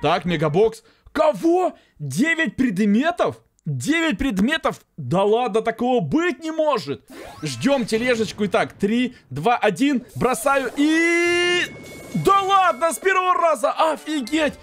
Так, мегабокс. Кого? 9 предметов? 9 предметов? Да ладно, такого быть не может. Ждем тележечку. Итак, 3, 2, 1. Бросаю и... Да ладно, с первого раза. Офигеть.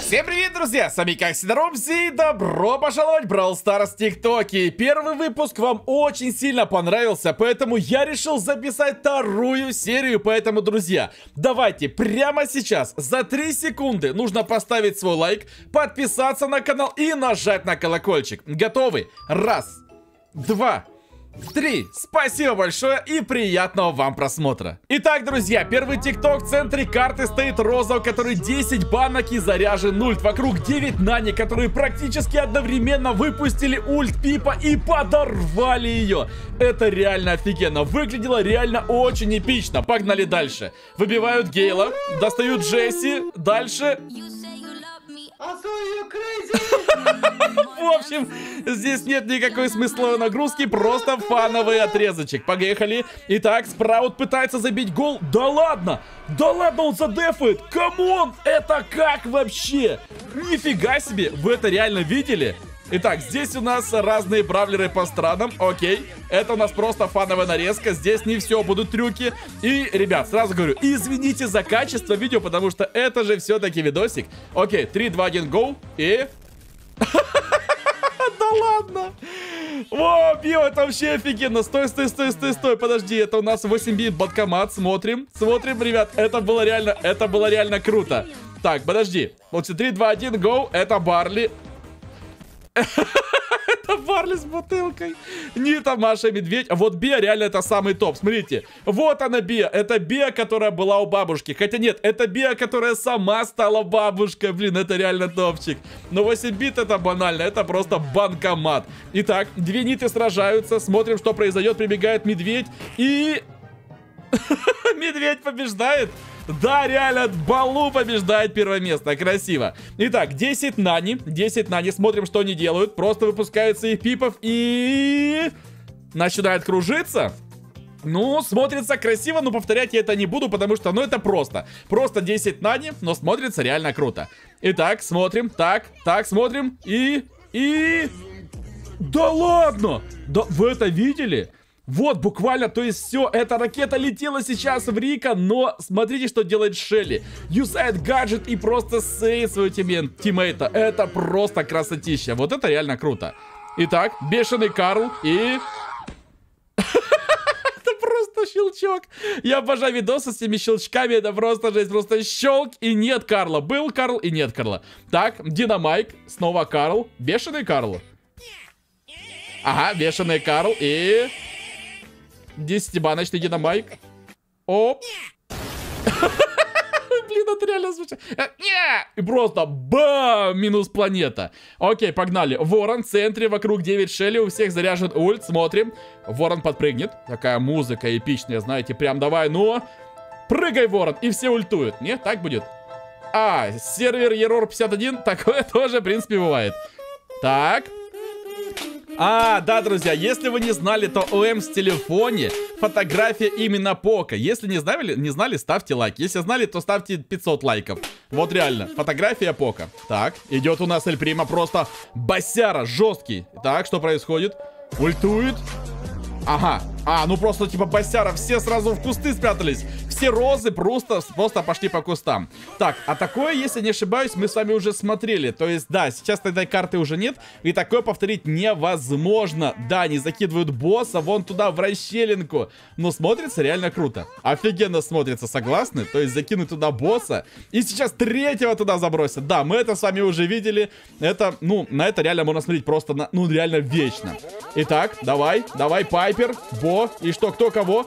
Всем привет, друзья! С вами, как всегда, Робзи, и добро пожаловать в Brawl Stars TikTok. Первый выпуск вам очень сильно понравился, поэтому я решил записать вторую серию. Поэтому, друзья, давайте прямо сейчас, за 3 секунды, нужно поставить свой лайк, подписаться на канал и нажать на колокольчик. Готовы? Раз, два... 3. Спасибо большое и приятного вам просмотра. Итак, друзья, первый тикток. В центре карты стоит Роза, у которой 10 банок и заряжен ульт. Вокруг 9 Нани, которые практически одновременно выпустили ульт Пипа и подорвали ее. Это реально офигенно. Выглядело реально очень эпично. Погнали дальше. Выбивают Гейла, достают Джесси. Дальше... В общем, здесь нет никакой смысловой нагрузки, просто фановый отрезочек. Поехали. Итак, Спраут пытается забить гол. Да ладно! Да ладно, он задефает! Камон! Это как вообще? Нифига себе! Вы это реально видели? Итак, здесь у нас разные бравлеры по странам. Окей. Это у нас просто фановая нарезка. Здесь не все будут трюки. И, ребят, сразу говорю, извините за качество видео, потому что это же все-таки видосик. Окей, 3, 2, 1, гоу. И... Да ладно! О, Био, это вообще офигенно. Стой, стой, стой, стой, стой. Подожди, это у нас 8-бит банкомат. Смотрим. Смотрим, ребят. Это было реально круто. Так, подожди. Вот 3, 2, 1, гоу. Это Барли. Это Барли с бутылкой. Нита, Маша, Медведь. Вот Бия реально это самый топ. Смотрите. Вот она Бия. Это Бия, которая была у бабушки. Хотя нет, это Бия, которая сама стала бабушкой. Блин, это реально топчик. Но 8 бит это банально. Это просто банкомат. Итак, две Ниты сражаются. Смотрим, что произойдет. Прибегает Медведь. И... Медведь побеждает. Да, реально, Балу побеждает первое место. Красиво. Итак, 10 Нани. 10 Нани. Смотрим, что они делают. Просто выпускаются их пипов и... начинают кружиться. Ну, смотрится красиво, но повторять я это не буду, потому что, ну, это просто. Просто 10 Нани, но смотрится реально круто. Итак, смотрим. Так, так, смотрим. И... Да ладно! Да вы это видели? Вот, буквально, то есть все, эта ракета летела сейчас в Рика, но смотрите, что делает Шелли. Юзает гаджет и просто сейвит своего тиммейта. Это просто красотища. Вот это реально круто. Итак, бешеный Карл и... щелчок. Я обожаю видосы с этими щелчками. Это просто жесть. Просто щелк и нет Карла. Был Карл и нет Карла. Так, Динамайк. Снова Карл. Бешеный Карл. Ага, бешеный Карл и... 10-баночный Динамайк. Оп. Блин, это реально звучит. И просто бам! Минус планета. Окей, погнали. Ворон в центре, вокруг 9 Шелли. У всех заряжен ульт. Смотрим. Ворон подпрыгнет. Такая музыка эпичная, знаете. Прям давай, ну. Прыгай, Ворон. И все ультуют. Не, так будет. А, сервер Error 51. Такое тоже, в принципе, бывает. Так. А, да, друзья, если вы не знали, то у М в телефоне фотография именно Пока. Если не знали, ставьте лайк. Если знали, то ставьте 500 лайков. Вот реально, фотография Пока. Так, идет у нас Эль Прима, просто босяра, жесткий. Так, что происходит? Ультует. Ага. А, ну просто типа босяра, все сразу в кусты спрятались. Все розы просто пошли по кустам. Так, а такое, если не ошибаюсь, мы с вами уже смотрели. То есть, да, сейчас этой карты уже нет. И такое повторить невозможно. Да, они закидывают босса вон туда, в расщелинку. Но смотрится реально круто. Офигенно смотрится, согласны? То есть, закинуть туда босса. И сейчас третьего туда забросят. Да, мы это с вами уже видели. Это, ну, на это реально можно смотреть просто, на, ну, реально вечно. Итак, давай, давай, Пайпер, босс. И что, кто кого?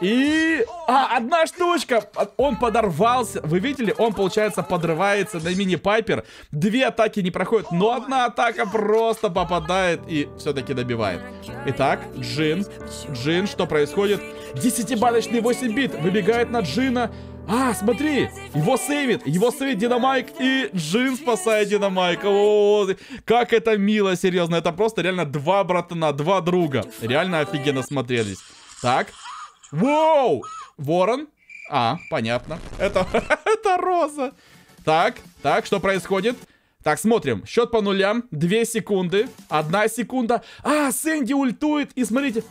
И... А, одна штучка! Он подорвался. Вы видели? Он, получается, подрывается на мини-пайпер. Две атаки не проходят, но одна атака просто попадает и все-таки добивает. Итак, Джин. Джин, что происходит? 10-балочный 8-бит. Выбегает на Джина. А, смотри, его сейвит Динамайк, и Джин спасает Динамайка. О, как это мило, серьезно. Это просто реально два братана, два друга. Реально офигенно смотрелись. Так. Воу! Ворон. А, понятно. Это Роза. Так, что происходит? Так, смотрим. Счет по нулям. 2 секунды. 1 секунда. А, Сэнди ультует. И смотрите.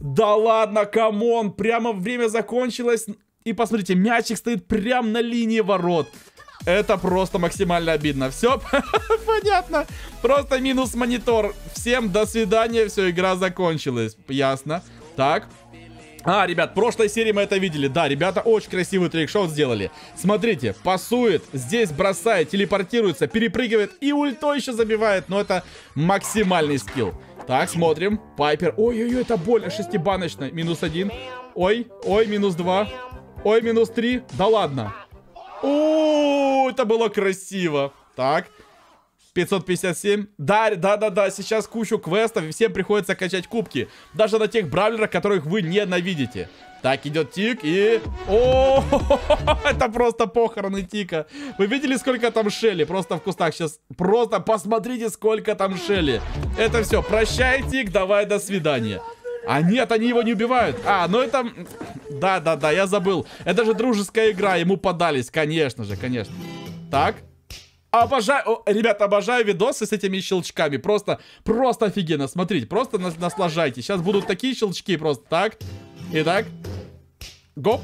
Да ладно, камон. Прямо время закончилось. И посмотрите, мячик стоит прямо на линии ворот. Это просто максимально обидно. Все понятно. Просто минус монитор. Всем до свидания. Все, игра закончилась. Ясно. Так. А, ребят, в прошлой серии мы это видели. Да, ребята очень красивый трикшот сделали. Смотрите, пасует, здесь бросает, телепортируется, перепрыгивает и ультой еще забивает. Но это максимальный скилл. Так, смотрим. Пайпер. Ой-ой-ой, это больно. 6-баночная. -1. Ой, -2. Ой, -3. Да ладно. О, это было красиво. Так. 557. Да, сейчас кучу квестов, и всем приходится качать кубки. Даже на тех бравлерах, которых вы ненавидите. Так, идет тик, и... О, это просто похороны тика. Вы видели, сколько там шели? Просто в кустах сейчас. Просто посмотрите, сколько там шели. Это все. Прощай, тик, давай, до свидания. А нет, они его не убивают. А, ну это... Да, я забыл. Это же дружеская игра, ему подались. Конечно же, конечно. Так. Обожаю, ребят, обожаю видосы с этими щелчками. Просто офигенно. Смотрите, просто наслаждайтесь. Сейчас будут такие щелчки просто. Так, и так. Гоп.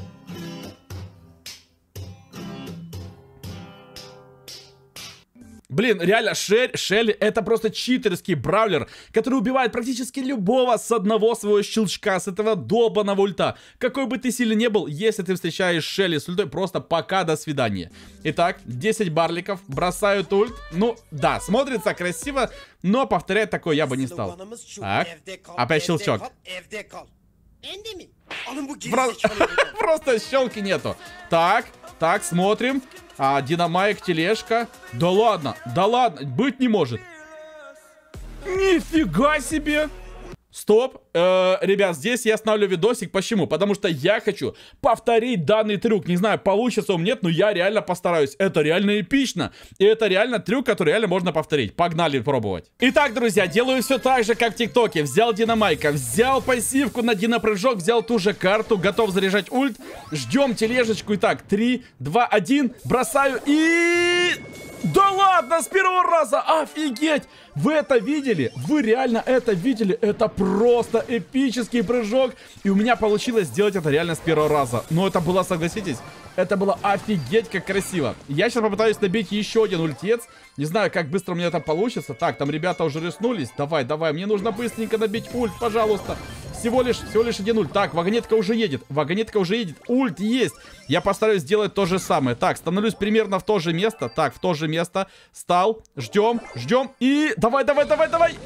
Блин, реально, Шелли это просто читерский бравлер, который убивает практически любого с одного своего щелчка, с этого долбаного ульта. Какой бы ты сильный не был, если ты встречаешь Шелли с ультой, просто пока, до свидания. Итак, 10 барликов, бросают ульт. Ну, да, смотрится красиво, но повторять такое я бы не стал. Так, опять щелчок. Просто щелки нету. Так, смотрим. А, Динамайк, тележка. Да ладно, быть не может. Нифига себе! Стоп, ребят, здесь я оставлю видосик. Почему? Потому что я хочу повторить данный трюк. Не знаю, получится он нет, но я реально постараюсь. Это реально эпично. И это реально трюк, который реально можно повторить. Погнали пробовать. Итак, друзья, делаю все так же, как в ТикТоке. Взял Динамайка, взял пассивку на Динопрыжок, взял ту же карту, готов заряжать ульт. Ждем тележечку. Итак, 3, 2, 1, бросаю и... Да ладно, с первого раза, офигеть! Вы это видели? Вы реально это видели? Это просто эпический прыжок. И у меня получилось сделать это реально с первого раза. Но это было, согласитесь, это было офигеть как красиво. Я сейчас попытаюсь набить еще один ультец. Не знаю, как быстро у меня это получится. Так, там ребята уже риснулись. Давай, мне нужно быстренько набить ульт, пожалуйста. Всего лишь один ульт. Так, вагонетка уже едет. Ульт есть. Я постараюсь сделать то же самое. Так, становлюсь примерно в то же место. Так, в то же место. Стал. Ждем. И... Давай.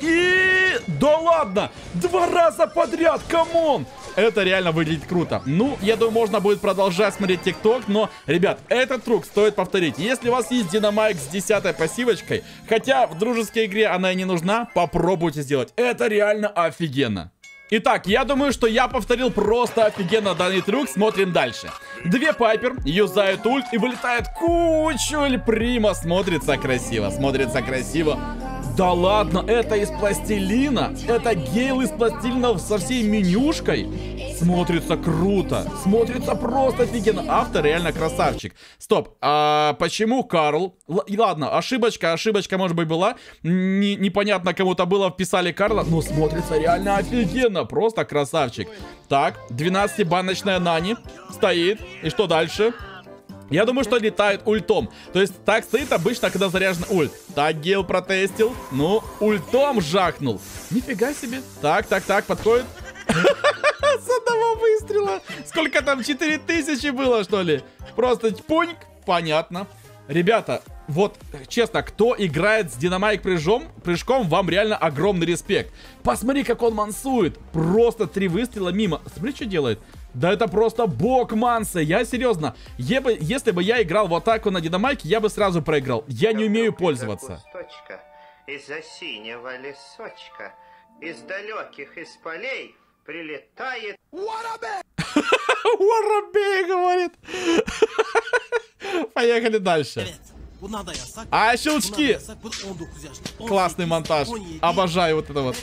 И... Да ладно! 2 раза подряд, камон! Это реально выглядит круто. Ну, я думаю, можно будет продолжать смотреть ТикТок. Но, ребят, этот трюк стоит повторить. Если у вас есть Динамайк с 10-й пассивочкой, хотя в дружеской игре она и не нужна, попробуйте сделать. Это реально офигенно. Итак, я думаю, что я повторил просто офигенно данный трюк. Смотрим дальше. 2 Пайпер, юзают ульт и вылетает кучу Эль Прима. Смотрится красиво. Да ладно, это из пластилина. Это гейл из пластилина со всей менюшкой. Смотрится круто. Смотрится просто офигенно. Автор реально красавчик. Стоп, а почему Карл? Ладно, ошибочка может быть была. Непонятно кому-то было, вписали Карла. Но смотрится реально офигенно. Просто красавчик. Так, 12-баночная Нани стоит. И что дальше? Я думаю, что летает ультом. То есть так стоит обычно, когда заряжен ульт. Так, гейл протестил. Ну, ультом жахнул. Нифига себе. Так, подходит. С одного выстрела. Сколько там, 4000 было, что ли? Просто пуньк. Понятно. Ребята, вот, честно, кто играет с Динамайк прыжком, вам реально огромный респект. Посмотри, как он мансует. Просто 3 выстрела мимо. Смотри, что делает. Да это просто бог манса, я серьезно. Если бы я играл в атаку на Динамайке, я бы сразу проиграл. Я не умею пользоваться. Из-за синего лесочка, из далеких из полей прилетает... Воробей, говорит. Поехали дальше. А, щелчки. Классный монтаж. Обожаю вот это вот.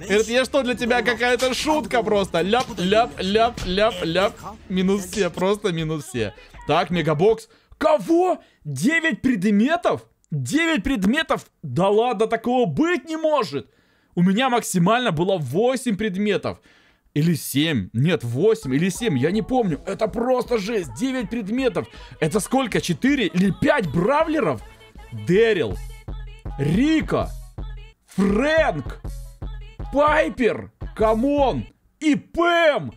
Говорит, я что, для тебя какая-то шутка просто? Ляп, ляп, ляп, ляп, ляп. Минус все, просто минус все. Так, мегабокс. Кого? 9 предметов? 9 предметов? Да ладно, такого быть не может. У меня максимально было 8 предметов. Или 7. Нет, 8 или 7. Я не помню. Это просто жесть. 9 предметов. Это сколько? 4 или 5 бравлеров? Дэрил. Рика. Фрэнк. Пайпер. Камон. И Пэм.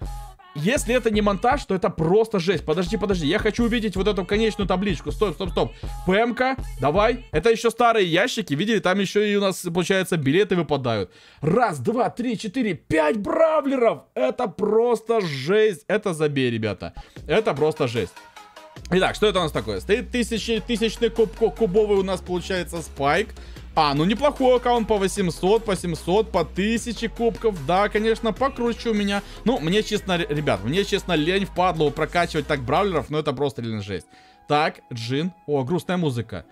Если это не монтаж, то это просто жесть. Подожди, подожди. Я хочу увидеть вот эту конечную табличку. Стоп, стоп, стоп. ПМ-ка, давай. Это еще старые ящики. Видели, там еще и у нас, получается, билеты выпадают. Раз, два, три, четыре, 5 бравлеров. Это просто жесть. Это забей, ребята. Это просто жесть. Итак, что это у нас такое? Стоит тысячный кубовый у нас, получается, спайк. А, ну неплохой аккаунт по 800, по 700, по 1000 кубков. Да, конечно, покруче у меня. Ну, мне честно, ребят, мне честно лень впадло прокачивать так бравлеров, но это просто реально жесть. Так, Джин. О, грустная музыка.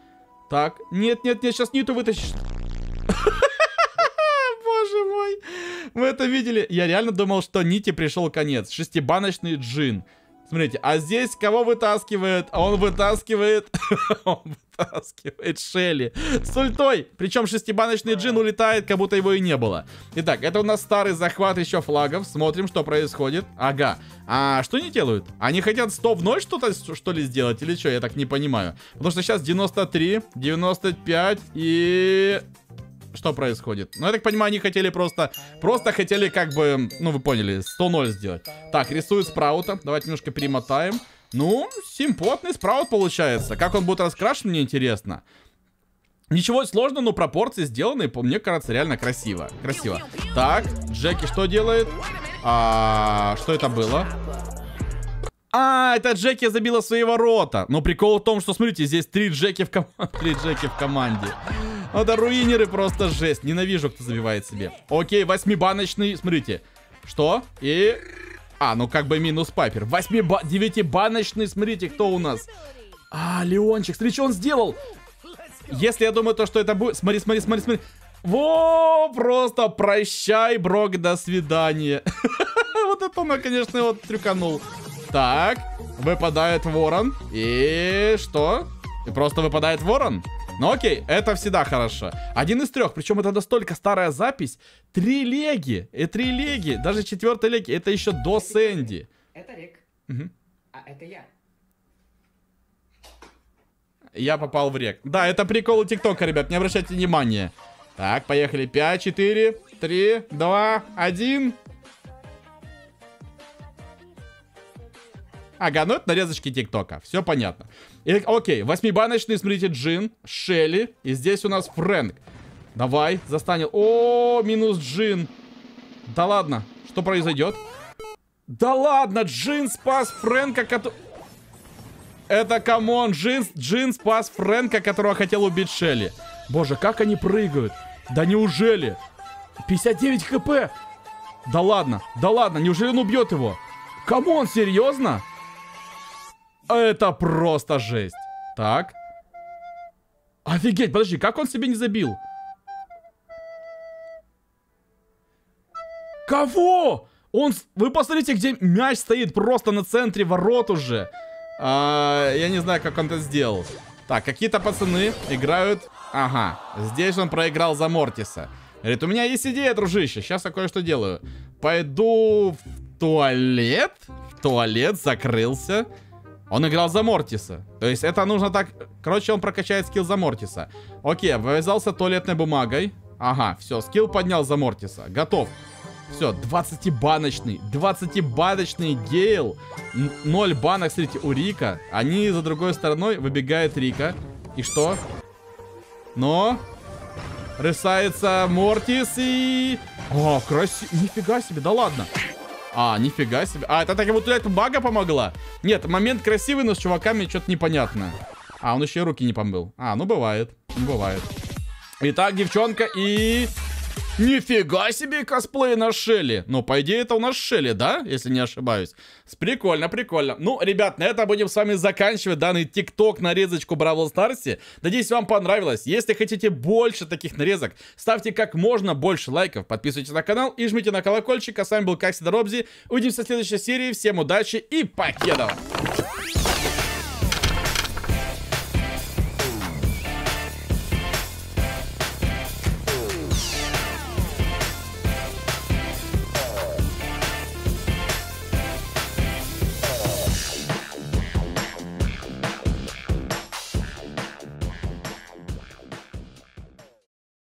Так, нет, нет, нет, сейчас Ниту вытащишь. Боже мой. Вы это видели? Я реально думал, что Нити пришел конец. Шестибаночный Джин. Смотрите, а здесь кого вытаскивает? Он вытаскивает... Он вытаскивает Шелли. С ультой. Причем шестибаночный Джин улетает, как будто его и не было. Итак, это у нас старый захват еще флагов. Смотрим, что происходит. Ага. А что они делают? Они хотят 100 в ночь что-то, что ли, сделать? Или что? Я так не понимаю. Потому что сейчас 93, 95 и... Что происходит? Ну, я так понимаю, они хотели просто хотели как бы, ну, вы поняли, 100-0 сделать. Так, рисует спраута. Давайте немножко перемотаем. Ну, симпотный спраут получается. Как он будет раскрашен, мне интересно. Ничего сложного, но пропорции сделаны, мне кажется, реально красиво. Красиво. Так, Джеки что делает? Что это было? А, это Джеки забила свои ворота. Но прикол в том, что, смотрите, здесь 3 Джеки в команде. 3 Джеки в команде. Ну да, руинеры просто жесть. Ненавижу, кто забивает себе. Окей, 8-баночный, смотрите. Что? И... А, ну как бы минус Пайпер. 9-баночный, смотрите, кто у нас. А, Леончик, смотри, что он сделал. Если я думаю, то, что это будет... Смотри, смотри, смотри, смотри. Во, просто прощай, Брок, до свидания. Вот это он, конечно, его трюканул. Так, выпадает ворон. И что? Просто выпадает ворон? Ну окей, это всегда хорошо. 1 из 3, причем это настолько старая запись. 3 леги, и 3 леги, даже 4-й леги, это еще до Сэнди. Это Рик. Угу. А это я. Я попал в рек. Да, это приколы ТикТока, ребят, не обращайте внимания. Так, поехали. 5, 4, 3, 2, 1. Ага, ну это нарезочки ТикТока, все понятно. И, окей, 8-баночный, смотрите, Джин, Шелли, и здесь у нас Фрэнк. Давай, застанет. О, минус Джин. Да ладно, что произойдет? Да ладно, Джин спас Фрэнка, который... Это, камон, Джин спас Фрэнка, которого хотел убить Шелли. Боже, как они прыгают. Да неужели? 59 хп. Да ладно, неужели он убьет его? Камон, серьезно? Это просто жесть. Так. Офигеть, подожди, как он себе не забил? Кого? Он... Вы посмотрите, где мяч стоит, просто на центре ворот уже. Я не знаю, как он это сделал. Так, какие-то пацаны играют. Ага, здесь он проиграл за Мортиса. Говорит, у меня есть идея, дружище, сейчас я кое-что делаю. Пойду в туалет. В туалет закрылся. Он играл за Мортиса. То есть это нужно так... Короче, он прокачает скилл за Мортиса. Окей, обвязался туалетной бумагой. Ага, все, скилл поднял за Мортиса. Готов. Все, 20-баночный. 20-баночный Гейл. 0 банок, смотрите, у Рика. Они за другой стороной. Выбегает Рика. И что? Но... Рысается Мортис и... О, красиво. Нифига себе, да ладно. А, нифига себе. А, это так ему туалетная бумага помогла? Нет, момент красивый, но с чуваками что-то непонятно. А, он еще и руки не помыл. А, ну бывает. Итак, девчонка и... Нифига себе косплей на Шелли. Ну, по идее, это у нас Шелли, да? Если не ошибаюсь. Прикольно, прикольно. Ну, ребят, на этом будем с вами заканчивать данный TikTok нарезочку Бравл Старсе. Надеюсь, вам понравилось. Если хотите больше таких нарезок, ставьте как можно больше лайков, подписывайтесь на канал и жмите на колокольчик. А с вами был, как всегда, Робзи. Увидимся в следующей серии. Всем удачи и покедова!